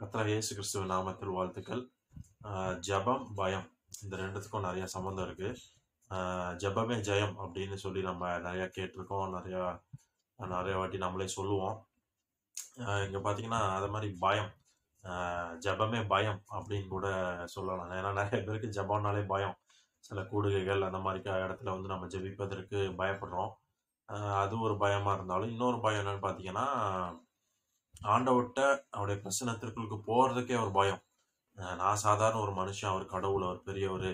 கர்த்தராகிய இயேசு கிறிஸ்துவின் நாமத்தில் வாழ்த்துக்கள். ஜபம் பயம் இந்த ரெண்டுத்துக்கும் நிறையா சம்மந்தம் இருக்குது. ஜபமே ஜெயம் அப்படின்னு சொல்லி நம்ம நிறையா கேட்டிருக்கோம், நிறையா வாட்டி நம்மளே சொல்லுவோம். இங்கே பார்த்தீங்கன்னா அது மாதிரி பயம், ஜபமே பயம் அப்படின்னு கூட சொல்லலாம். ஏன்னா நிறைய பேருக்கு ஜபம்னாலே பயம். சில கூடுகைகள் அந்த மாதிரி இடத்துல வந்து நம்ம ஜபிப்பதற்கு பயப்படுறோம். அது ஒரு பயமாக இருந்தாலும், இன்னொரு பயம் என்னன்னு பார்த்தீங்கன்னா ஆண்டவர்கிட்ட அவருடைய பிரசனத்திற்குள்ளுக்கு போகிறதுக்கே ஒரு பயம். நான் சாதாரண ஒரு மனுஷன், அவர் கடவுள், அவர் பெரியவர்,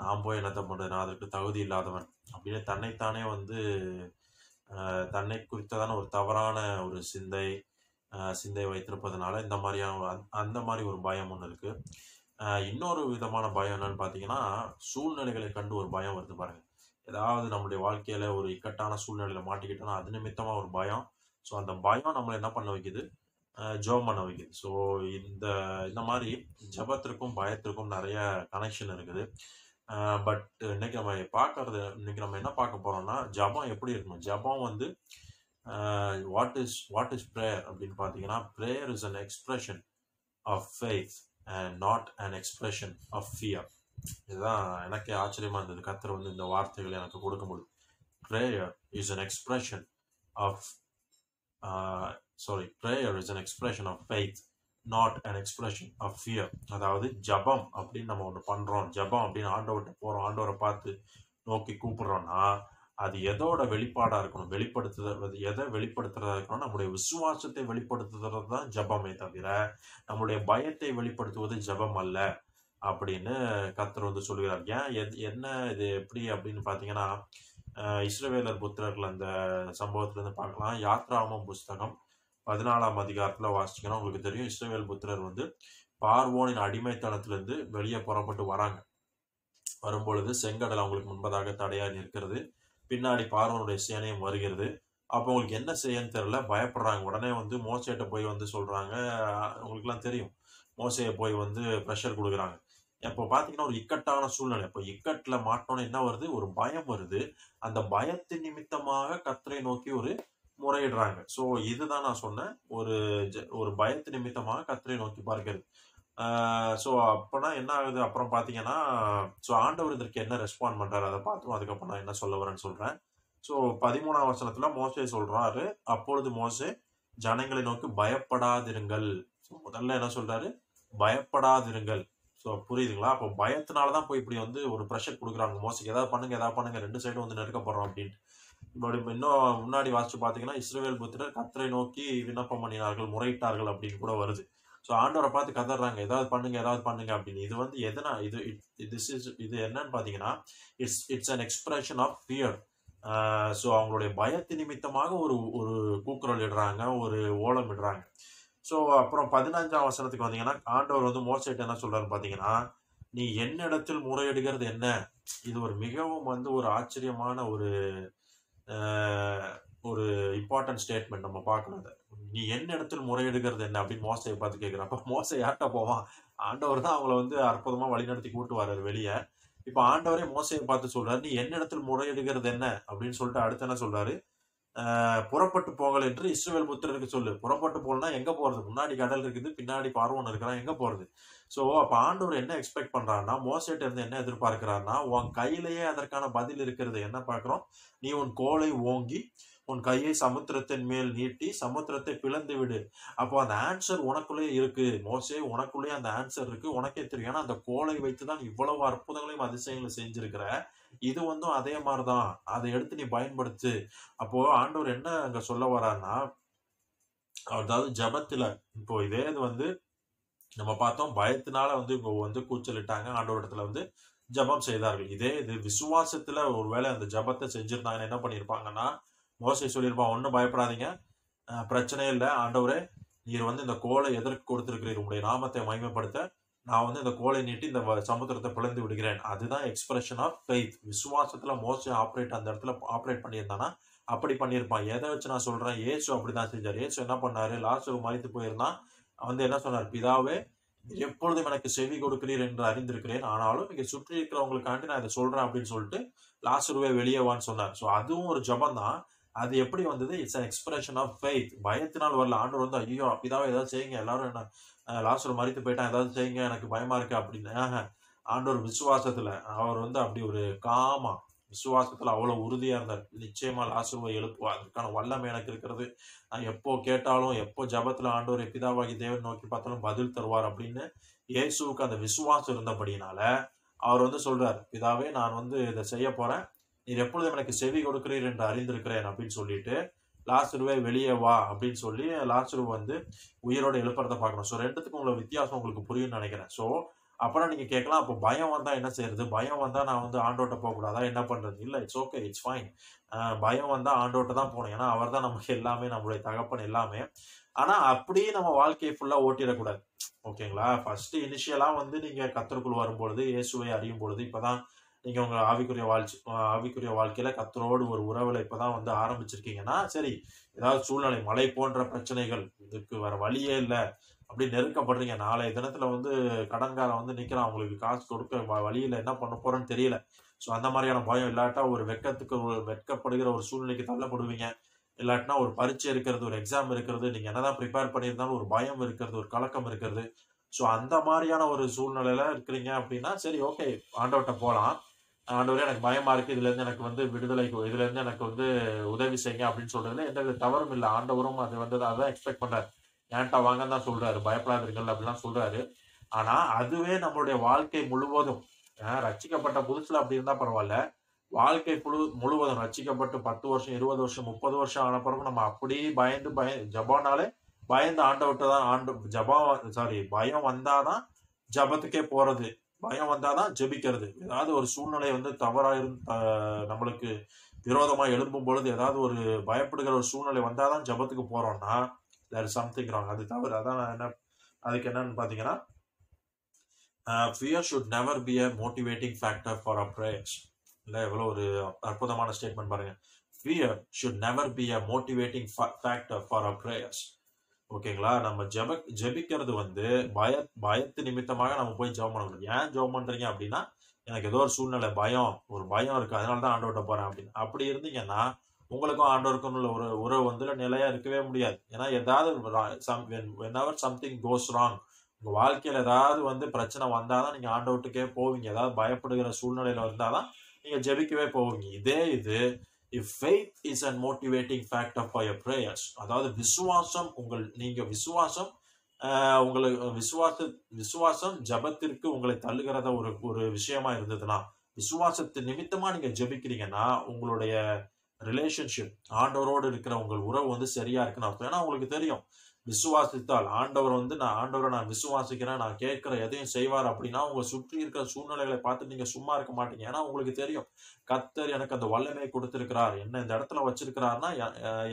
நான் போய் என்னத்தை பண்ணுறது, நான் அதற்கு தகுதி இல்லாதவன் அப்படின்னு தன்னைத்தானே வந்து தன்னை குறித்ததான ஒரு தவறான ஒரு சிந்தை வைத்திருப்பதனால இந்த மாதிரியான அந்த மாதிரி ஒரு பயம் ஒன்று இருக்குது. இன்னொரு விதமான பயம் என்னன்னு பார்த்தீங்கன்னா சூழ்நிலைகளை கண்டு ஒரு பயம் வருது பாருங்கள். ஏதாவது நம்மளுடைய வாழ்க்கையில் ஒரு இக்கட்டான சூழ்நிலையில் மாட்டிக்கிட்டோன்னா அது நிமித்தமாக ஒரு பயம். ஸோ அந்த பயம் நம்மளை என்ன பண்ண வைக்குது, ஜோம் பண்ண வைக்குது. ஸோ இந்த மாதிரி ஜபத்திற்கும் பயத்திற்கும் நிறைய கனெக்ஷன் இருக்குது. பட் இன்னைக்கு நம்ம என்ன பார்க்க போகிறோம்னா ஜபம் எப்படி இருக்கணும். ஜபம் வந்து வாட் இஸ் ப்ரேயர் அப்படின்னு பார்த்தீங்கன்னா prayer is an expression of faith and not an expression of fear. இதுதான் எனக்கே ஆச்சரியமாக இருந்தது. கர்த்தர் வந்து இந்த வார்த்தைகளை எனக்கு கொடுக்கும்போது prayer is an expression of faith, not an expression of fear. அதாவது ஜபம் அப்படின்னு நம்ம ஒன்று பண்ணுறோம், ஜபம் அப்படின்னு ஆண்டவர்கிட்ட போகிறோம், ஆண்டவரை பார்த்து நோக்கி கூப்பிடுறோன்னா அது எதோட வெளிப்பாடாக இருக்கணும், எதை வெளிப்படுத்துறதா இருக்கணும். நம்முடைய விசுவாசத்தை வெளிப்படுத்துறது தான் ஜபமே தவிர நம்முடைய பயத்தை வெளிப்படுத்துவது ஜபம் அல்ல அப்படின்னு கர்த்தர் வந்து சொல்கிறார். என்ன இது எப்படி அப்படின்னு பார்த்தீங்கன்னா இஸ்ரவேலர் புத்திரர்கள் அந்த சம்பவத்திலேருந்து பார்க்கலாம். யாத்ராமம் புஸ்தகம் 14ஆம் அதிகாரத்தில் வாசிச்சிங்கன்னா உங்களுக்கு தெரியும், இஸ்ரவேல் புத்திரர் வந்து பார்வோனின் அடிமைத்தனத்திலேருந்து வெளியே புறப்பட்டு வராங்க. வரும்பொழுது செங்கடல் அவங்களுக்கு முன்பதாக தடையாக நிற்கிறது, பின்னாடி பார்வோனுடைய சேனையும் வருகிறது. அப்போ உங்களுக்கு என்ன செய்யன்னு தெரியல, பயப்படுறாங்க. உடனே வந்து மோசையிட்ட போய் வந்து சொல்கிறாங்க. உங்களுக்குலாம் தெரியும், மோசையை போய் வந்து ப்ரெஷர் கொடுக்குறாங்க. இப்போ பார்த்தீங்கன்னா ஒரு இக்கட்டான சூழ்நிலை, இப்போ இக்கட்டில் மாட்டோன்னு என்ன வருது, ஒரு பயம் வருது. அந்த பயத்தின் நிமித்தமாக கர்த்தரை நோக்கி ஒரு முறையிடுறாங்க. ஸோ இதுதான் நான் சொன்னேன், ஒரு பயத்து நிமித்தமாக கர்த்தரை நோக்கி பார்க்கிறது. ஸோ அப்போனா என்ன ஆகுது அப்புறம் பார்த்தீங்கன்னா, ஸோ ஆண்டவர் இதற்கு என்ன ரெஸ்பாண்ட் பண்ணுறாரு அதை பார்த்தும் அதுக்கப்புறம் நான் என்ன சொல்ல வரேன்னு சொல்கிறேன். ஸோ 13ஆம் வசனத்தில் மோசே சொல்கிறாரு, அப்பொழுது மோசே ஜனங்களை நோக்கி பயப்படாதிருங்கள். ஸோ முதல்ல என்ன சொல்கிறாரு, பயப்படாதிருங்கள். ஸோ புரியுதுங்களா, அப்போ பயத்தினால தான் போய் இப்படி வந்து ஒரு ப்ரெஷர் கொடுக்குறாங்க. மோசைக்கு எதாவது பண்ணுங்க, ரெண்டு சைடும் வந்து நெருக்கப்படுறோம் அப்படின்ட்டு. இன்னும் முன்னாடி வாசிச்சு பார்த்தீங்கன்னா இஸ்ரவேல் புத்திரர் கர்த்தரை நோக்கி விண்ணப்பம் பண்ணினார்கள், முறையிட்டார்கள் அப்படின்னு கூட வருது. ஸோ ஆண்டவரை பார்த்து கதறாங்க, எதாவது பண்ணுங்க அப்படின்னு. இது வந்து எதனா இது என்னன்னு பார்த்தீங்கன்னா it's an expression of fear. So அவங்களுடைய பயத்து நிமித்தமாக ஒரு கூக்குரல் இடுறாங்க, ஒரு ஓலம் இடுறாங்க. ஸோ அப்புறம் 15ஆம் வசனத்துக்கு வந்தீங்கன்னா ஆண்டவர் வந்து மோசையிட்ட என்ன சொல்கிறாருன்னு பார்த்தீங்கன்னா, நீ என்னிடத்தில் முறையிடுகிறது என்ன. இது ஒரு மிகவும் வந்து ஒரு ஆச்சரியமான ஒரு இம்பார்ட்டன்ட் ஸ்டேட்மெண்ட் நம்ம பார்க்கணும். நீ என்னிடத்தில் முறையிடுகிறது என்ன அப்படின்னு மோசையை பார்த்து கேட்குறப்ப மோசை யார்கிட்ட போவான், ஆண்டவர் தான் அவங்கள வந்து அற்புதமாக வழிநடத்தி கூட்டு வர்றாரு வெளியே. இப்போ ஆண்டவரே மோசையை பார்த்து சொல்கிறார், நீ என்னிடத்தில் முறையிடுகிறது என்ன அப்படின்னு சொல்லிட்டு அடுத்து என்ன சொல்கிறாரு, புறப்பட்டு போங்கள் என்று இஸ்ரவேல் புத்திரருக்கு சொல்லு. புறப்பட்டு போகலன்னா எங்கே போகிறது, முன்னாடி கடல் இருக்குது, பின்னாடி பார்வோன் இருக்கிறான், எங்கே போகிறது. ஸோ அப்போ ஆண்டவர் என்ன எக்ஸ்பெக்ட் பண்ணுறாருன்னா, மோசையிட்ட இருந்து என்ன எதிர்பார்க்கிறாருன்னா, உன் கையிலேயே அதற்கான பதில் இருக்கிறது. என்ன பார்க்குறோம், நீ உன் கோலை ஓங்கி உன் கையை சமுத்திரத்தின் மேல் நீட்டி சமுத்திரத்தை பிளந்து விடு. அப்போ அந்த ஆன்சர் உனக்குள்ளே இருக்கு மோசே, உனக்குள்ளேயே அந்த ஆன்சர் இருக்கு, உனக்கே தெரியும். ஏன்னா அந்த கோலை வைத்து தான் இவ்வளவு அற்புதங்களையும் அதிசயங்களையும் செஞ்சிருக்கிற. இது வந்து அதே மாதிரிதான், அதை எடுத்து நீ பயன்படுத்து. அப்போ ஆண்டவர் என்ன அங்க சொல்ல வரான்னா, அதாவது ஜபத்துல இப்போ இதே இது வந்து நம்ம பார்த்தோம், பயத்தினால வந்து இப்போ வந்து கூச்சலிட்டாங்க, ஆண்டவர் இடத்துல வந்து ஜபம் செய்தார்கள். இதே இது விசுவாசத்துல ஒருவேளை அந்த ஜபத்தை செஞ்சிருந்தாங்கன்னு என்ன பண்ணியிருப்பாங்கன்னா, மோசை சொல்லியிருப்பான், ஒன்றும் பயப்படாதீங்க, பிரச்சனை இல்லை, ஆண்டவரே நீர் வந்து இந்த கோலை எதற்கு கொடுத்துருக்கிறீர், உங்களுடைய நாமத்தை மகிமைப்படுத்த நான் வந்து இந்த கோலை நீட்டி இந்த சமுத்திரத்தை பிளந்து விடுகிறேன். அதுதான் எக்ஸ்பிரஷன் ஆஃப் ஃபெய்த். விசுவாசத்தில் மோசை அந்த இடத்துல ஆப்ரேட் பண்ணியிருந்தானா அப்படி பண்ணியிருப்பான். எதை வச்சு நான் சொல்கிறேன், ஏசு அப்படி தான் செஞ்சார். ஏசு என்ன பண்ணார், லாசரு மரித்து போயிருந்தான், வந்து என்ன சொன்னார், பிதாவே எப்பொழுதும் எனக்கு செவி கொடுக்கிறீர் என்று அறிந்திருக்கிறேன், ஆனாலும் இங்கே சுற்றி இருக்கிறவங்களுக்காண்டி நான் இதை சொல்கிறேன் அப்படின்னு சொல்லிட்டு லாசருவே வெளியே வான்னு சொன்னார். ஸோ அதுவும் ஒரு ஜபம் தான். அது எப்படி வந்தது? It's a expression of faith. பயத்தினால் வரல. ஆண்டவர் வந்து ஐயோ அப்படிதான் ஏதாவது செய்யுங்க, எல்லாரும் என்ன லாஸ்டர் மறித்து போயிட்டான், ஏதாவது செய்யுங்க, எனக்கு பயமா இருக்கு அப்படின்னு. ஆண்டவர் விசுவாசத்துல அவர் வந்து அப்படி ஒரு காமா விசுவாசத்துல அவ்வளவு உறுதியா இருந்தார். நிச்சயமா லாசருவை எழுப்புவா, அதற்கான வல்லமை எனக்கு இருக்கிறது, நான் எப்போ கேட்டாலும் எப்போ ஜபத்துல ஆண்டவரை பிதாவாகி தேவன் நோக்கி பார்த்தாலும் பதில் தருவார் அப்படின்னு இயேசுவுக்கு அந்த விசுவாசம் இருந்தபடினால அவர் வந்து சொல்றார், பிதாவே நான் வந்து இதை செய்ய போறேன், நீர் எப்பொழுதும் எனக்கு செவி கொடுக்கிறீர் என்று அறிந்திருக்கிறேன் அப்படின்னு சொல்லிட்டு லாசருவே வெளியே வா அப்படின்னு சொல்லி லாசரு வந்து உயிரோட எழுப்புறத பார்க்கணும். ஸோ ரெண்டுத்துக்கும் உள்ள வித்தியாசம் உங்களுக்கு புரியும்னு நினைக்கிறேன். ஸோ அப்புறம் நீங்க கேட்கலாம், அப்போ பயம் வந்தா என்ன செய்யறது? பயம் வந்தா நான் வந்து ஆண்டோட்ட போக கூடாதா, என்ன பண்றது? இல்ல, இட்ஸ் ஓகே, இட்ஸ் ஃபைன். பயம் வந்தா ஆண்டோட்ட தான் போகணும், ஏன்னா அவர் தான் நமக்கு எல்லாமே, நம்மளுடைய தகப்பன் எல்லாமே. ஆனா அப்படியே நம்ம வாழ்க்கையை ஃபுல்லா ஓட்டிடக்கூடாது, ஓகேங்களா? ஃபர்ஸ்ட் இனிஷியலா வந்து நீங்க கத்தருக்குள் வரும்பொழுது, இயேசுவை அறியும் பொழுது, இப்பதான் நீங்க உங்க ஆவிக்குரிய வாழ்க்கையில கத்தரோடு ஒரு உறவுல இப்பதான் வந்து ஆரம்பிச்சிருக்கீங்கன்னா சரி, ஏதாவது சூழ்நிலை, மழை போன்ற பிரச்சனைகள், இதுக்கு வேற வழியே இல்லை அப்படி நெருக்கப்படுறீங்க, நாளைய தினத்துல வந்து கடன்காரன் வந்து நிக்கிறான், அவங்களுக்கு காசு கொடுக்க வழியில என்ன பண்ண போறேன்னு தெரியல. ஸோ அந்த மாதிரியான பயம் இல்லாட்டா ஒரு வெட்கப்படுகிற ஒரு சூழ்நிலைக்கு தள்ளப்படுவீங்க, இல்லாட்டினா ஒரு பரீட்சை இருக்கிறது, ஒரு எக்ஸாம் இருக்கிறது, நீங்க என்னதான் ப்ரிப்பேர் பண்ணியிருந்தாலும் ஒரு பயம் இருக்கிறது, ஒரு கலக்கம் இருக்கிறது. ஸோ அந்த மாதிரியான ஒரு சூழ்நிலையில இருக்கிறீங்க அப்படின்னா சரி, ஓகே, ஆண்டவர்கிட்ட போகலாம். ஆண்டவரே எனக்கு பயமா இருக்கு, இதுல இருந்து எனக்கு வந்து விடுதலைக்கு, இதுல இருந்து எனக்கு வந்து உதவி செய்யுங்க அப்படின்னு சொல்றதுல எந்த தவறும் இல்லை. ஆண்டவரும் அது வந்து அதான் எக்ஸ்பெக்ட் பண்றாரு, ஏன்ட்டா வாங்கன்னு தான் சொல்றாரு, பயப்படாதிருங்கள் அப்படிலாம் சொல்றாரு. ஆனா அதுவே நம்மளுடைய வாழ்க்கை முழுவதும், ரட்சிக்கப்பட்ட புதுசுல அப்படி இருந்தா பரவாயில்ல, வாழ்க்கை முழுவதும் ரட்சிக்கப்பட்டு 10 வருஷம், 20 வருஷம், 30 வருஷம் ஆன பிறகு நம்ம அப்படியே ஜபம்னாலே பயந்து ஆண்டவர்கிட்ட தான் பயம் வந்தாதான் ஜபத்துக்கே போறது, பயம் வந்தாதான் ஜபிக்கிறது. ஏதாவது ஒரு சூழ்நிலை வந்து நம்மளுக்கு விரோதமா எழும்பும் பொழுது, ஏதாவது ஒரு பயப்படுகிற ஒரு சூழ்நிலை வந்தாதான் ஜபத்துக்கு போறோம்னா there is something wrong. அது தவறு. அதான் அதுக்கு என்னன்னு பாத்தீங்கன்னா, fear should never be a motivating factor for our prayers. இல்ல எவ்வளவு ஒரு அற்புதமான ஸ்டேட்மெண்ட் பாருங்க. fear should never be a motivating factor for our prayers. ஓகேங்களா? நம்ம ஜெபிக்கிறது வந்து பயத்து நிமித்தமாக நம்ம போய் ஜெபம் பண்ண முடியாது. ஏன் ஜெபம் பண்றீங்க அப்படின்னா, எனக்கு ஏதோ ஒரு சூழ்நிலை, ஒரு பயம் இருக்கு, அதனாலதான் ஆண்டவர்கிட்ட போறேன் அப்படின்னு. அப்படி இருந்தீங்கன்னா உங்களுக்கும் ஆண்டவருக்கும் உள்ள ஒரு உறவு வந்து நிலையா இருக்கவே முடியாது. ஏன்னா ஏதாவது சம்திங் கோஸ் ராங், உங்க வாழ்க்கையில ஏதாவது வந்து பிரச்சனை வந்தாதான் நீங்க ஆண்டவர்கிட்டக்கே போவீங்க, ஏதாவது பயப்படுகிற சூழ்நிலையில வந்தாதான் நீங்க ஜெபிக்கவே போவீங்க. இதே இது if faith is and motivating factor for your prayers, அதாவது விசுவாசம் விசுவாசம் ஜபத்திற்கு உங்களை தள்ளுகிறத ஒரு விஷயமா இருந்ததுன்னா, விசுவாசத்தின் நிமித்தமா நீங்க ஜபிக்கிறீங்கன்னா உங்களுடைய ரிலேஷன்ஷிப் ஆண்டவரோடு இருக்கிற உங்கள் உறவு வந்து சரியா இருக்குன்னு அர்த்தம். ஏன்னா உங்களுக்கு தெரியும், விசுவாசித்தால் ஆண்டவர் வந்து நான் விசுவாசிக்கிறேன், நான் கேட்கிற எதையும் செய்வார் அப்படின்னா உங்க சுற்றி இருக்கிற சூழ்நிலைகளை பார்த்து நீங்க சும்மா இருக்க மாட்டீங்க. ஏன்னா உங்களுக்கு தெரியும், கர்த்தர் எனக்கு அந்த வல்லமையை கொடுத்திருக்கிறார், என்ன இந்த இடத்துல வச்சிருக்கிறாருன்னா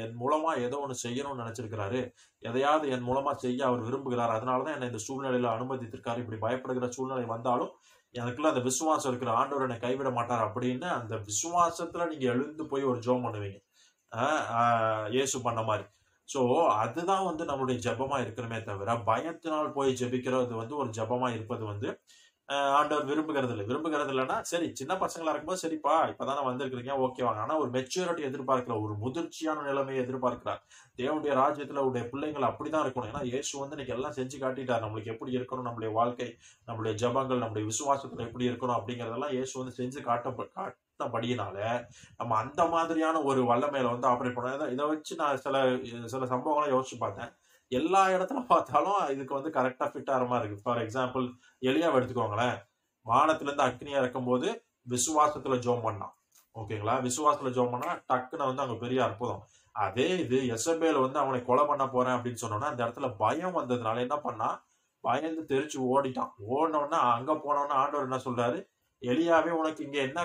என் மூலமா ஏதோ ஒன்று செய்யணும்னு நினைச்சிருக்கிறாரு, எதையாவது என் மூலமா செய்ய அவர் விரும்புகிறார், அதனாலதான் என்னை இந்த சூழ்நிலையில அனுமதித்திருக்காரு. இப்படி பயப்படுகிற சூழ்நிலை வந்தாலும் எனக்குள்ள அந்த விசுவாசம் இருக்கிற ஆண்டவர் என்னை கைவிட மாட்டார் அப்படின்னு அந்த விசுவாசத்துல நீங்க எழுந்து போய் ஒரு ஜெபம் பண்ணுவீங்க, இயேசு பண்ண மாதிரி. ஸோ அதுதான் வந்து நம்மளுடைய ஜெபமா இருக்கிறமே தவிர, பயத்தினால் போய் ஜெபிக்கிறது வந்து ஒரு ஜெபமா இருப்பது வந்து ஆண்டவர் விரும்புகிறது இல்லைன்னா சரி, சின்ன பசங்களா இருக்கும்போது சரிப்பா இப்பதானே வந்திருக்கிறீங்க, ஓகே வாங்க. ஆனா ஒரு மெச்சூரிட்டி எதிர்பார்க்கிற ஒரு முதிர்ச்சியான நிலைமையை எதிர்பார்க்கிறார். தேவனுடைய ராஜ்யத்துல உடைய பிள்ளைகள் அப்படிதான் இருக்கணும். ஏன்னா இயேசு வந்து இன்னைக்கு எல்லாம் செஞ்சு காட்டிட்டார், நம்மளுக்கு எப்படி இருக்கணும், நம்மளுடைய வாழ்க்கை, நம்மளுடைய ஜபங்கள், நம்முடைய விசுவாசத்துல எப்படி இருக்கணும் அப்படிங்கறதெல்லாம் இயேசு வந்து செஞ்சு காட்டினபடியினால நம்ம அந்த மாதிரியான ஒரு வல்லமையில வந்து ஆப்ரேட் பண்ணோம். இதை வச்சு நான் சில சம்பவங்களை யோசிச்சு பார்த்தேன். எல்லா இடத்துல பார்த்தாலும் இதுக்கு வந்து கரெக்டா ஃபிட் ஆகிற மாதிரி இருக்கு. ஃபார் எக்ஸாம்பிள் எலியாவை எடுத்துக்கோங்களேன், வானத்திலேருந்து அக்னியா இருக்கும் போது விசுவாசத்துல ஜெபம் பண்ணான், ஓகேங்களா? விசுவாசத்துல ஜெபம் பண்ணா டக்குன்னு வந்து அங்க பெரிய அற்புதம். அதே இது எசபேல் வந்து அவனை கொலை பண்ண போறேன் அப்படின்னு சொன்னோன்னா அந்த இடத்துல பயம் வந்ததுனால என்ன பண்ணா, பயந்து தெரிச்சு ஓடிட்டான். ஓடினோன்னா அங்க போனோன்னா ஆண்டவர் என்ன சொல்றாரு, எலியாவே உனக்கு இங்க என்ன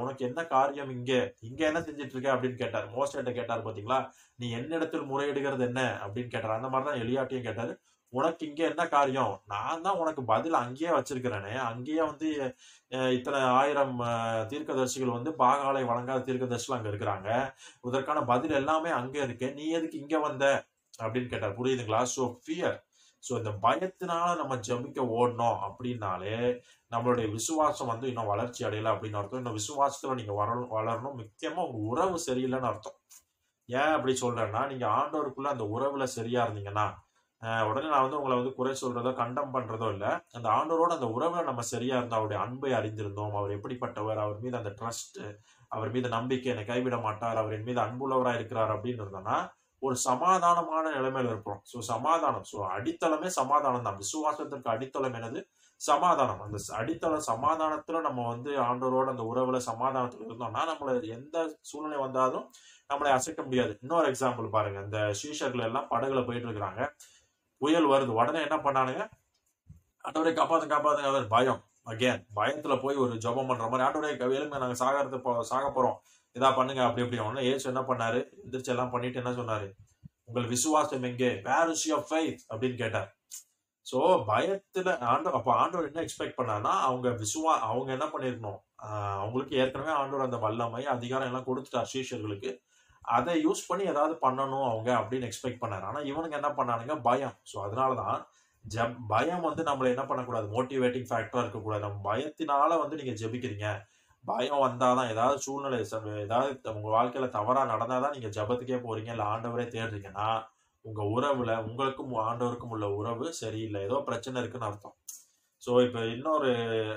உனக்கு என்ன காரியம், இங்க என்ன செஞ்சிட்டு இருக்க அப்படின்னு கேட்டாரு. மோசேட்ட கேட்டாரு, பாத்தீங்களா, நீ என்னிடத்தில் முறையிடுகிறது என்ன அப்படின்னு கேட்டாரு. அந்த மாதிரிதான் எலியாட்டையும் கேட்டாரு, உனக்கு இங்க என்ன காரியம், நான் தான் உனக்கு பதில் அங்கேயே வச்சிருக்கிறேனே, அங்கேயே வந்து இத்தனை 1000 தீர்க்கதரிசிகள் வந்து பாகாலை வழங்காத தீர்க்கதரிசிகள் அங்க இருக்கிறாங்க, இதற்கான பதில் எல்லாமே அங்கே இருக்கு, நீ எதுக்கு இங்க வந்த அப்படின்னு கேட்டார். புரியுதுங்களா? சோ ஃபியர், ஸோ இந்த பயத்தினால நம்ம ஜபிக்க ஓடணும் அப்படின்னாலே நம்மளுடைய விசுவாசம் வந்து இன்னும் வளர்ச்சி அடையலை அப்படின்னு அர்த்தம். இந்த விசுவாசத்துல நீங்க வளரணும். முக்கியமா உங்க உறவு சரியில்லைன்னு அர்த்தம். ஏன் அப்படி சொல்றேன்னா, நீங்க ஆண்டவருக்குள்ள அந்த உறவுல சரியா இருந்தீங்கன்னா, உடனே நான் வந்து உங்களை வந்து குறை சொல்றதோ கண்டம் பண்றதோ இல்லை, அந்த ஆண்டவரோட அந்த உறவுல நம்ம சரியா இருந்தோம், அவருடைய அன்பை அறிந்திருந்தோம், அவர் எப்படிப்பட்டவர், அவர் மீது அந்த ட்ரஸ்ட், அவர் மீது நம்பிக்கை, என்னை கைவிட மாட்டார், அவர் என் மீது அன்புள்ளவராக இருக்கிறார் அப்படின்னு இருந்தோம்னா ஒரு சமாதானமான நிலைமையில இருப்போம். ஸோ சமாதானம், ஸோ அடித்தளமே சமாதானம் தான். விசுவாசத்திற்கு அடித்தளம் எனது சமாதானம். அந்த அடித்தள சமாதானத்துல நம்ம வந்து ஆண்டவரோட அந்த உறவுல சமாதானத்துல இருந்தோம்னா நம்மள எந்த சூழ்நிலை வந்தாலும் நம்மளை அசைக்க முடியாது. இன்னொரு எக்ஸாம்பிள் பாருங்க, இந்த சீஷர்கள் எல்லாம் படகுல போயிட்டு இருக்கிறாங்க, புயல் வருது, உடனே என்ன பண்ணானுங்க, ஆண்டவரை காப்பாத்துங்க, பயம், அகேன் பயத்துல போய் ஒரு ஜபம் பண்ற மாதிரி, ஆண்டவரை எலும்பு நாங்க சாக போறோம், இதா பண்ணுங்க அப்படி அப்படி. ஒண்ணு ஏசு என்ன பண்ணாரு, எந்திரிச்சு எல்லாம் பண்ணிட்டு என்ன சொன்னாரு, உங்கள் விசுவாசம் எங்கே, வேர் இஸ் யுவர் ஃபெய்த் அப்படின்னு கேட்டார். சோ பயத்துல ஆண்டவர், அப்ப ஆண்டவர் என்ன எக்ஸ்பெக்ட் பண்ணாருன்னா, அவங்க என்ன பண்ணிருக்கணும், அவங்களுக்கு ஏற்கனவே ஆண்டவர் அந்த வல்லமை அதிகாரம் எல்லாம் கொடுத்துட்டார் சீஷர்களுக்கு, அதை யூஸ் பண்ணி ஏதாவது பண்ணணும் அவங்க அப்படின்னு எக்ஸ்பெக்ட் பண்ணாரு. ஆனா இவனுக்கு என்ன பண்ணானுங்க, பயம். சோ அதனாலதான் பயம் வந்து நம்மள என்ன பண்ணக்கூடாது, மோட்டிவேட்டிங் ஃபேக்டரா இருக்கக்கூடாது. நம்ம பயத்தினால வந்து நீங்க ஜெபிக்கிறீங்க, பயம் வந்தாதான், ஏதாவது சூழ்நிலை ஏதாவது உங்க வாழ்க்கையில தவறா நடந்தாதான் நீங்க ஜபத்துக்கே போறீங்க, இல்லை ஆண்டவரே தேடுறீங்கன்னா உங்க உறவுல உங்களுக்கும் ஆண்டவருக்கும் உள்ள உறவு சரியில்லை, ஏதோ பிரச்சனை இருக்குன்னு அர்த்தம். ஸோ இப்போ இன்னொரு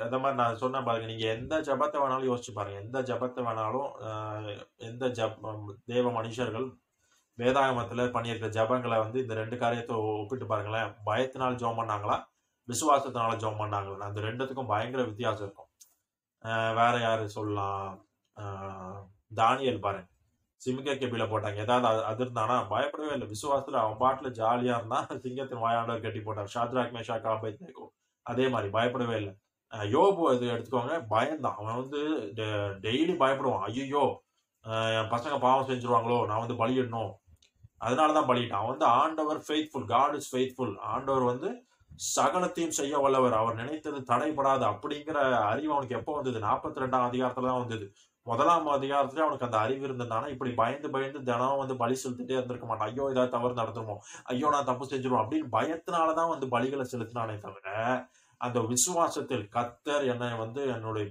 அந்த மாதிரி நான் சொன்ன பாருங்க, நீங்க எந்த ஜபத்தை வேணாலும் யோசிச்சு பாருங்க, எந்த ஜபத்தை வேணாலும் எந்த தேவ மனுஷர்கள் வேதாகமத்துல பண்ணியிருக்கிற ஜபங்களை வந்து இந்த ரெண்டு காரியத்தை ஒப்பிட்டு பாருங்களேன், பயத்தினால் ஜெபம் பண்ணாங்களா, விசுவாசத்தினால ஜெபம் பண்ணாங்களா, அந்த ரெண்டுத்துக்கும் பயங்கர வித்தியாசம் இருக்கும். வேற யாரு சொல்லலாம், தானியல் பாருங்க, சிமிக்க கெபில போட்டாங்க, ஏதாவது அதிர்ந்தானா, பயப்படவே இல்லை, விசுவாசத்துல அவன் பாட்டுல ஜாலியா இருந்தான், சிங்கத்தின் வாயாண்டவர் கட்டி போட்டார், ஷாத்ராக் மேஷாக் ஆபேத்நேகோ அதே மாதிரி பயப்படவே இல்லை. யோபு இது எடுத்துக்கோங்க, பயந்தான், அவன் வந்து டெய்லி பயப்படுவான், ஐயோ என் பசங்க பாவம் செஞ்சிருவாங்களோ, நான் வந்து பலியிடணும், அதனாலதான் பலியிட்டான். அவன் வந்து ஆண்டவர் ஃபெய்த்ஃபுல், காட் இஸ் ஃபெய்த்ஃபுல், ஆண்டவர் வந்து சகலத்தையும் செய்ய வல்லவர், அவர் நினைத்தது தடைபடாது அப்படிங்கிற அறிவு அவனுக்கு எப்போ வந்தது, 42ஆம் அதிகாரத்துலதான் வந்தது. 1ஆம் அதிகாரத்துல அவனுக்கு அந்த அறிவு இருந்ததுனால இப்படி பயந்து பயந்து தினம் வந்து பலி செலுத்திட்டே இருந்திருக்க மாட்டான், ஐயோ ஏதாவது தவறு நடந்துருமோ, ஐயோ நான் தப்பு செஞ்சிருவோம் அப்படின்னு பயத்தினாலதான் வந்து பலிகளை செலுத்தினானே தவிர, அந்த விசுவாசத்தில் கர்த்தர் என்னை வந்து என்னுடைய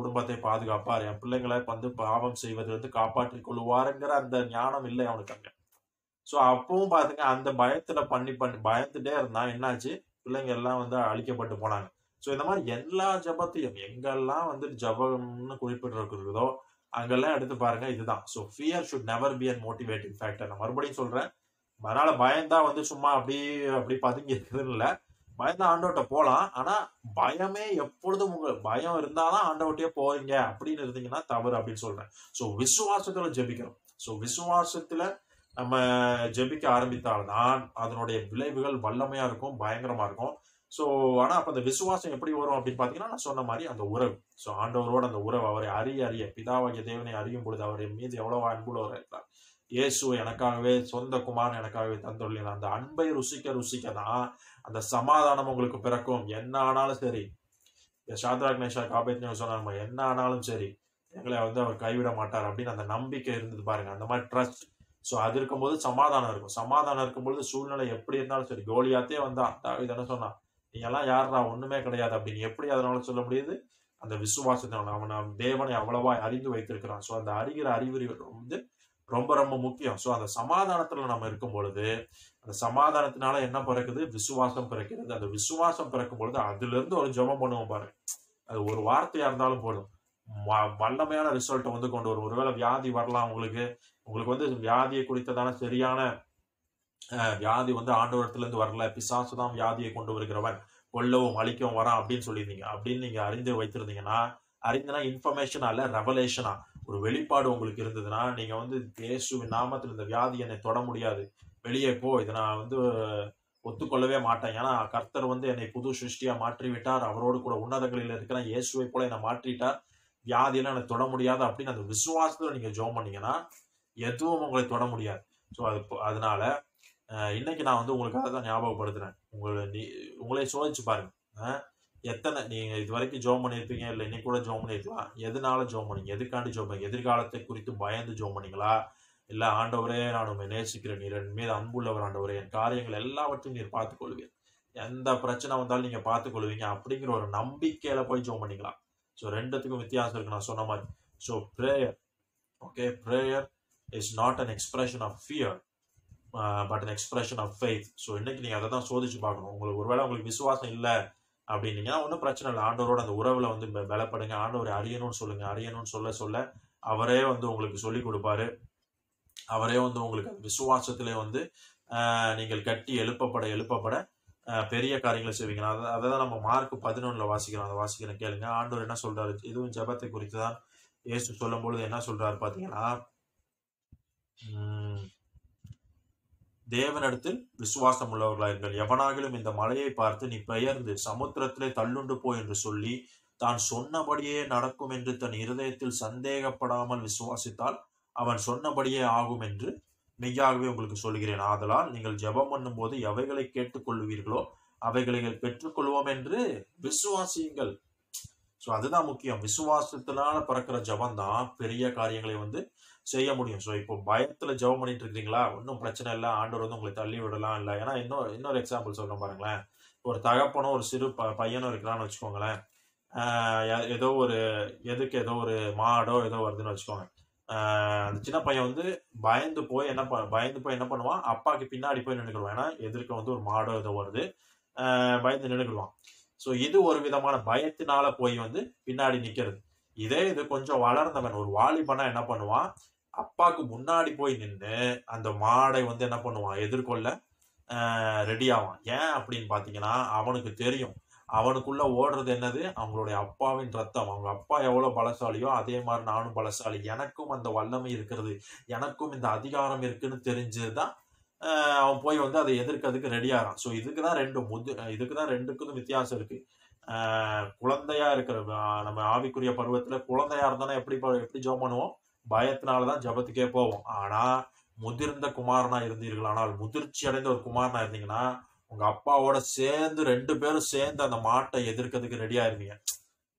குடும்பத்தை பாதுகாப்பார், என் பிள்ளைங்களை வந்து பாவம் செய்வதிலிருந்து காப்பாற்றிக் கொள்வாருங்கிற அந்த ஞானம் இல்லை அவனுக்கு அங்க. சோ அப்பவும் பாத்துங்க, அந்த பயத்துல பண்ணி பயந்துட்டே இருந்தான், என்னாச்சு, பிள்ளைங்க எல்லாம் வந்து அழிக்கப்பட்டு போனாங்க. ஸோ இந்த மாதிரி எல்லா ஜபத்தையும் எங்கெல்லாம் வந்து ஜபம்னு குறிப்பிட்டிருக்கிறதோ அங்கெல்லாம் எடுத்து பாருங்க, இதுதான். So fear should never be an motivating factor. நான் மறுபடியும் சொல்றேன், அதனால பயந்தா வந்து சும்மா அப்படி பதுங்கி இருக்குதுன்னு இல்லை, பயந்தா ஆண்டவர்கிட்ட போகலாம், ஆனா பயமே எப்பொழுதும் உங்க பயம் இருந்தாதான் ஆண்டவர்கிட்டயே போவீங்க அப்படின்னு இருந்தீங்கன்னா தவறு அப்படின்னு சொல்றேன். ஸோ விசுவாசத்துல ஜபிக்கிறோம், ஸோ விசுவாசத்துல நம்ம ஜெபிக்க ஆரம்பித்தால்தான் அதனுடைய விளைவுகள் வல்லமையா இருக்கும், பயங்கரமா இருக்கும். ஸோ ஆனா அப்ப அந்த விசுவாசம் எப்படி வரும் அப்படின்னு பாத்தீங்கன்னா, நான் சொன்ன மாதிரி அந்த உறவு, ஸோ ஆண்டவரோட அந்த உறவு, அவரை அறிய பிதாவாகிய தேவனை அறியும் பொழுது அவர் மீது எவ்வளவு அன்புள்ளவராக இருக்கிறார், இயேசு எனக்காகவே சொந்த குமாரன் எனக்காகவே தந்துள்ளீங்க, அந்த அன்பை ருசிக்க ருசிக்க தான் அந்த சமாதானம் உங்களுக்கு பிறக்கும். என்ன ஆனாலும் சரி, சாத்ராக் மேஷாக் ஆபேத்நேகோ சொன்னாங்க, என்ன ஆனாலும் சரி எங்களை வந்து அவர் கைவிட மாட்டார் அப்படின்னு அந்த நம்பிக்கை இருந்தது பாருங்க, அந்த மாதிரி ட்ரஸ்ட். ஸோ அது இருக்கும்போது சமாதானம் இருக்கும், சமாதானம் இருக்கும்போது சூழ்நிலை எப்படி இருந்தாலும் சரி, கோலியாத்தே வந்தான், தாவீது என்ன சொன்னான், நீ எல்லாம் யாரா ஒண்ணுமே கிடையாது அப்படின்னு எப்படி அதனால சொல்ல முடியுது, அந்த விசுவாசத்தினால. அவன் தேவனை அவ்வளவா அறிந்து வைத்திருக்கிறான். ஸோ அந்த அறிகிற அறிவுரிகள் வந்து ரொம்ப ரொம்ப முக்கியம். ஸோ அந்த சமாதானத்துல நம்ம இருக்கும் பொழுது அந்த சமாதானத்தினால என்ன பிறக்குது, விசுவாசம் பிறக்கிறது. அந்த விசுவாசம் பிறக்கும் பொழுது அதுல இருந்து ஒரு ஜெபம் பண்ணுவோம் பாருங்க, அது ஒரு வார்த்தையா இருந்தாலும் போதும், வல்லமையான ரிசல்ட்டை வந்து கொண்டு வரும். ஒருவேளை வியாதி வரலாம், உங்களுக்கு வந்து வியாதியை குறித்ததான சரியான வியாதி வந்து ஆண்டவரத்துல இருந்து வரல, பிசாசு தான் வியாதியை கொண்டு வருகிறவன், கொல்லவும் அழிக்கவும் வரான் அப்படின்னு சொல்லியிருந்தீங்க அப்படின்னு நீங்க அறிந்து வைத்திருந்தீங்கன்னா, அறிந்தனா இன்ஃபர்மேஷனா இல்ல ரெவலேஷனா ஒரு வெளிப்பாடு உங்களுக்கு இருந்ததுன்னா, நீங்க வந்து இயேசுவின் நாமத்தில் இந்த வியாதி என்னை தொட முடியாது, வெளியே போ, இதை நான் வந்து ஒத்துக்கொள்ளவே மாட்டேன், ஏன்னா கர்த்தர் வந்து என்னை புது சிருஷ்டியா மாற்றிவிட்டார், அவரோடு கூட உன்னதங்களில் இருக்கிற இயேசுவை போல என்னை மாற்றிட்டார், வியாதியெல்லாம் எனக்கு தொட முடியாது அப்படின்னு அந்த விசுவாசத்துல நீங்க ஜெபம் பண்ணீங்கன்னா எதுவும் உங்களை தொட முடியாது. ஸோ அதனால இன்னைக்கு நான் வந்து உங்களுக்காக தான் ஞாபகப்படுத்துறேன், உங்களே சோதிச்சு பாருங்க, எத்தனை நீங்க இது வரைக்கும் ஜெபம் பண்ணியிருப்பீங்க, இல்லை இன்னைக்கு கூட ஜெபம் பண்ணிருக்கலாம், எதனால ஜெபம் பண்ணீங்க, எதுக்காண்டி ஜெபம் பண்ணீங்க, எதிர்காலத்தை குறித்து பயந்து ஜெபம் பண்ணீங்களா, இல்லை ஆண்டவரே நான் உண்மை நேசிக்கிறேன், நீர் என் மீது அன்புள்ளவர் ஆண்டவரே, என் காரியங்கள் எல்லாவற்றையும் நீர் பார்த்துக்கொள்வீர், எந்த பிரச்சனை வந்தாலும் நீங்க பார்த்துக்கொள்வீங்க அப்படிங்கிற ஒரு நம்பிக்கையில போய் ஜெபம் பண்ணீங்களா. ஸோ ரெண்டுத்துக்கும் வித்தியாசம் இருக்கு நான் சொன்ன மாதிரி. So prayer, okay, prayer is not an expression of fear, but an expression of faith. So இன்னைக்கு நீங்க அத தான் சோதிச்சு பார்க்கணும். உங்களுக்கு ஒருவேளை உங்களுக்கு விசுவாசம் இல்ல அப்படின்னீங்கன்னா ஒன்றும் பிரச்சனை இல்லை. ஆண்டவரோட அந்த உறவுல வந்து பலப்படுங்க. ஆண்டவரை அறியணும்னு சொல்லுங்க. அறியணும்னு சொல்ல சொல்ல அவரே வந்து உங்களுக்கு சொல்லி கொடுப்பாரு. அவரே வந்து உங்களுக்கு விசுவாசத்திலே வந்து நீங்கள் கட்டி எழுப்பப்பட பெரிய காரியங்களை செய்வீங்க. அதை தான் நம்ம மார்க் 11 வாசிக்கிறோம். அதை வாசிக்கிறேன், கேளுங்க. ஆண்டவர் என்ன சொல்றாரு, இதுவும் ஜபத்தை குறித்து தான் இயேசு சொல்லும் பொழுது என்ன சொல்றாரு பாத்தீங்கன்னா, தேவனிடத்தில் விசுவாசம் உள்ளவர்களாயிருங்கள். எவனாகிலும் இந்த மலையை பார்த்து நீ பெயர்ந்து சமுத்திரத்திலே தள்ளுண்டு போ என்று சொல்லி தான் சொன்னபடியே நடக்கும் என்று தன் இருதயத்தில் சந்தேகப்படாமல் விசுவாசித்தால் அவன் சொன்னபடியே ஆகும் என்று மெய்யாகவே உங்களுக்கு சொல்கிறேன். ஆதலால் நீங்கள் ஜெபம் பண்ணும் போது எவைகளை கேட்டுக்கொள்வீர்களோ அவைகளை பெற்றுக்கொள்வோம் என்று விசுவாசியுங்கள். ஸோ அதுதான் முக்கியம். விசுவாசத்தினால பிறக்கிற ஜபம் தான் பெரிய காரியங்களை வந்து செய்ய முடியும். ஸோ இப்போ பயத்துல ஜபம் பண்ணிட்டு இருக்கீங்களா, ஒன்றும் பிரச்சனை இல்லை, ஆண்டவர் வந்து உங்களை தள்ளி விடலாம் இல்லை. ஏன்னா இன்னொரு எக்ஸாம்பிள் சொல்றேன் பாருங்களேன். ஒரு தகப்பனும் ஒரு சிறு பையனும் இருக்கிறான்னு வச்சுக்கோங்களேன். ஏதோ ஒரு மாடோ ஏதோ வருதுன்னு வச்சுக்கோங்க. அந்த சின்ன பையன் வந்து பயந்து போய் என்ன பண்ணுவான், அப்பாவுக்கு பின்னாடி போய் நின்றுக்குவான். ஏன்னா எதிர்க்க வந்து ஒரு மாடோ ஏதோ வருது, பயந்து நின்றுக்குவான். ஸோ இது ஒரு விதமான பயத்தினால போய் வந்து பின்னாடி நிக்கிறது. இதே இது கொஞ்சம் வளர்ந்தவன் ஒரு வாலிபனா என்ன பண்ணுவான், அப்பாவுக்கு முன்னாடி போய் நின்று அந்த மாடை வந்து என்ன பண்ணுவான், எதிர்கொள்ள ரெடி ஆவான். ஏன் அப்படின்னு பாத்தீங்கன்னா, அவனுக்கு தெரியும் அவனுக்குள்ள ஓடுறது என்னது, அவங்களுடைய அப்பாவின் ரத்தம். அவங்க அப்பா எவ்வளவு பலசாலியோ அதே மாதிரி நானும் பலசாலி, எனக்கும் அந்த வல்லமை இருக்கிறது, எனக்கும் இந்த அதிகாரம் இருக்குன்னு தெரிஞ்சதுதான் அவன் போய் வந்து அதை எதிர்க்கிறதுக்கு ரெடியாகிறான். ஸோ இதுக்குதான் ரெண்டுக்கும் வித்தியாசம் இருக்கு. குழந்தையா இருக்கிற நம்ம ஆவிக்குரிய பருவத்துல குழந்தையா இருந்தானா எப்படி ஜெபம் பண்ணுவோம், பயத்தினாலதான் ஜெபத்துக்கே போவோம். ஆனா முதிர்ந்த குமாரனா இருந்தீர்கள், ஆனால் முதிர்ச்சி அடைந்த ஒரு குமாரனா இருந்தீங்கன்னா உங்க அப்பாவோட சேர்ந்து ரெண்டு பேரும் சேர்ந்து அந்த மாட்டை எதிர்க்கிறதுக்கு ரெடியா இருந்தீங்க.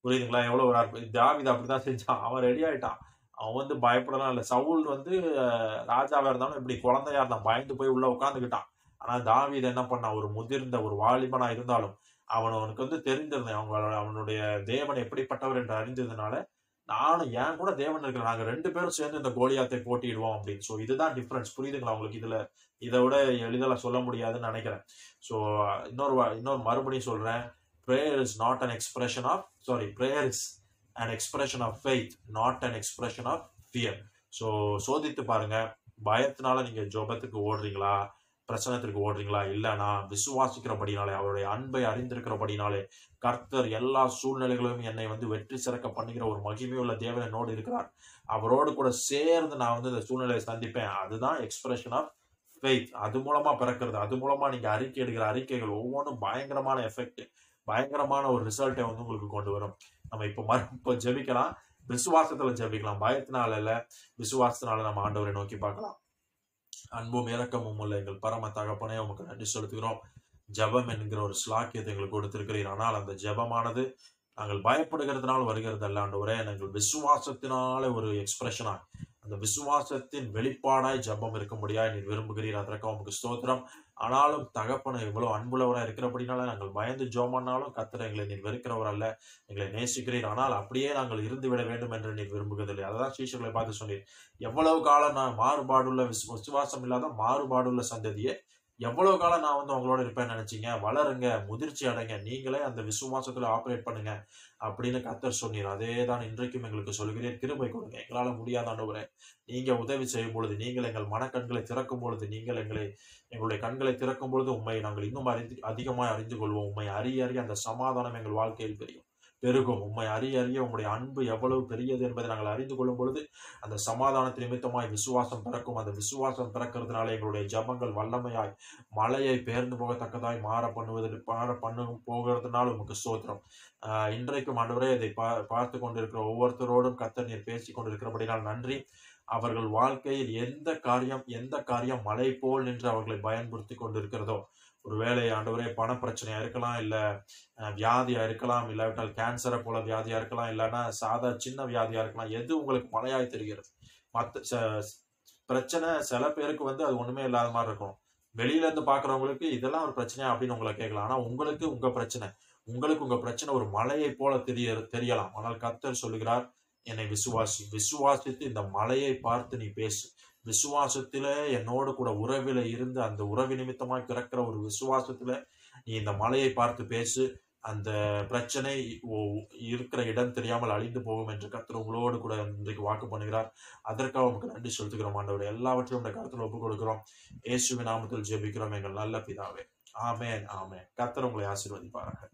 புரியுதுங்களா? எவ்வளவு ஒரு தாவீது அப்படிதான் செஞ்சான். அவன் ரெடி ஆயிட்டான். அவன் வந்து பயப்படலாம் இல்லை. சவுல் வந்து ராஜாவா இருந்தாலும் இப்படி குழந்தையா இருந்தான், பயந்து போய் உள்ள உட்காந்துக்கிட்டான். ஆனா தாவீது என்ன பண்ணான், ஒரு முதிர்ந்த ஒரு வாலிபனா இருந்தாலும் அவனுக்கு வந்து தெரிந்திருந்தேன், அவனுடைய தேவன் எப்படிப்பட்டவர் என்று அறிந்ததுனால நானும் ஏன் கூட தேவன் இருக்கிற நாங்க ரெண்டு பேரும் சேர்ந்து இந்த கோலியாத்தை போட்டிடுவோம் அப்படின்னு. ஸோ இதுதான் டிஃப்ரென்ஸ். புரியுதுங்களா உங்களுக்கு? இதை விட எளிதாக சொல்ல முடியாதுன்னு நினைக்கிறேன். ஸோ இன்னொரு மறுபடியும் சொல்றேன். prayer is an expression of faith, not an expression of fear. So சோதித்து பாருங்க, பயத்தினால நீங்க ஜெபத்துக்கு ஓடுறீங்களா, பிரச்சனத்திற்கு ஓடுறீங்களா? இல்லைனா விசுவாசிக்கிறபடினாலே, அவருடைய அன்பை அறிந்திருக்கிறபடினாலே கர்த்தர் எல்லா சூழ்நிலைகளும் என்னை வந்து வெற்றி சிறக்க பண்ணுகிற ஒரு மகிமையுள்ள தேவன் என்னோடு இருக்கிறார், அவரோடு கூட சேர்ந்து நான் வந்து இந்த சூழ்நிலையை சந்திப்பேன். அதுதான் எக்ஸ்பிரஷன் ஆஃப் ஃபெய்த். அது மூலமா பிறக்கிறது. அது மூலமா நீங்க எடுக்கிற அறிக்கைகள் ஒவ்வொன்றும் பயங்கரமான எஃபெக்ட், பயங்கரமான ஒரு ரிசல்ட்டை வந்து உங்களுக்கு கொண்டு வரும். நம்ம இப்போ ஜெபிக்கலாம், விசுவாசத்துல ஜெபிக்கலாம், பயத்தினால இல்ல, விசுவாசத்தினால நம்ம ஆண்டவரை நோக்கி பார்க்கலாம். அன்பும் இரக்கமும் உள்ள எங்கள் பரம தகப்பனே, உமக்கு நன்றி செலுத்துகிறோம். ஜபம் என்கிற ஒரு ஸ்லாக்கியத்தை எங்களுக்கு கொடுத்திருக்கிறீர். ஆனால் அந்த ஜபமானது நாங்கள் பயப்படுகிறதுனால வருகிறது அல்ல ஆண்டவரே, நாங்கள் விசுவாசத்தினால ஒரு எக்ஸ்பிரஷனாய், அந்த விசுவாசத்தின் வெளிப்பாடாய் ஜபம் இருக்கும்படியாய் நீர் விரும்புகிறீர். அதற்காக உமக்கு ஸ்தோத்திரம். ஆனாலும் தகப்பனை இவ்வளவு அன்புள்ளவராக இருக்கிறபடினால நாங்கள் பயந்து ஜோமன்னாலும் கர்த்தர் எங்களை நீர் வெறுக்கிறவர் அல்ல, எங்களை நேசிக்கிறீர். ஆனால் அப்படியே நாங்கள் இருந்து விட வேண்டும் என்று நீர் விரும்புகிறதில்லை. அதான் சீஷர்களை பார்த்து சொன்னீர், எவ்வளவு காலம் நான் மாறுபாடுள்ள விசுவாசம் இல்லாத மாறுபாடுள்ள சந்ததியே, எவ்வளவு காலம் நான் வந்து அவங்களோட இருப்பேன்னு நினைச்சிங்க, வளருங்க, முதிர்ச்சி அடைங்க, நீங்களே அந்த விசுவாசத்துல ஆப்ரேட் பண்ணுங்க அப்படின்னு கர்த்தர் சொன்னீர். அதே தான் இன்றைக்கும் எங்களுக்கு சொல்கிறேன். கிருபை கொடுங்க. எங்களால் முடியாத ஆண்டவரே, நீங்க உதவி செய்யும் பொழுது, நீங்கள் எங்கள் மனக்கண்களை திறக்கும் பொழுது, நீங்கள் எங்களுடைய கண்களை திறக்கும் பொழுது உண்மை நாங்கள் இன்னும் அதிகமாக அறிந்து கொள்வோம். உண்மை அறிய அந்த சமாதானம் எங்கள் வாழ்க்கையில் பெருகும். உண்மை அறிய உங்களுடைய அன்பு எவ்வளவு பெரியது என்பதை நாங்கள் அறிந்து கொள்ளும் பொழுது அந்த சமாதானத்தின் நிமித்தமாய் விசுவாசம் பிறக்கும். அந்த விசுவாசம் பிறக்கிறதுனால எங்களுடைய ஜபங்கள் வல்லமையாய் மலையை பெயர்ந்து போகத்தக்கதாய் மாற பண்ணுவதற்கு போகிறதுனால உமக்கு ஸ்தோத்திரம். இன்றைக்கும் ஆண்டவரே இதை பார்த்து கொண்டிருக்கிற ஒவ்வொருத்தரோடும் கர்த்தர் நீர் பேசி கொண்டிருக்கிறபடினால் நன்றி. அவர்கள் வாழ்க்கையில் எந்த காரியம் மலை போல் நின்று அவர்களை பயன்படுத்தி கொண்டிருக்கிறதோ, ஒருவேளை ஆண்டவரே பண பிரச்சனையா இருக்கலாம், இல்ல வியாதியா இருக்கலாம், இல்லாவிட்டால் கேன்சரை போல வியாதியா இருக்கலாம், இல்லைன்னா சாதா சின்ன வியாதியா இருக்கலாம், எது உங்களுக்கு மலையாய் தெரிகிறது. பிரச்சனை சில பேருக்கு வந்து அது ஒண்ணுமே இல்லாத மாதிரி இருக்கும். வெளியில இருந்து பாக்குறவங்களுக்கு இதெல்லாம் ஒரு பிரச்சனையா அப்படின்னு உங்களை கேட்கலாம். ஆனா உங்களுக்கு உங்க பிரச்சனை ஒரு மலையை போல தெரியலாம். ஆனால் கர்த்தர் சொல்லுகிறார், என்னை விசுவாசி, விசுவாசித்து இந்த மலையை பார்த்து நீ பேசு, விசுவாசத்திலே என்னோடு கூட உறவில இருந்து அந்த உறவு நிமித்தமாய் பிறக்கிற ஒரு விசுவாசத்துல நீ இந்த மலையை பார்த்து பேசு, அந்த பிரச்சனை இருக்கிற இடம் தெரியாமல் அழிந்து போகும் என்று கர்த்தர் உங்களோடு கூட இன்றைக்கு வாக்கு பண்ணுகிறார். அதற்காக உங்களுக்கு நன்றி செலுத்துகிறோம் ஆண்டவரே. எல்லாவற்றையும் உடைய கர்த்தர் ஒப்புக் கொடுக்கிறோம். இயேசுவின் நாமத்தில் ஜெபிக்கிறோம் எங்கள் நல்ல பிதாவே. ஆமேன், ஆமேன். கர்த்தர் உங்களை ஆசீர்வதிப்பார்கள்.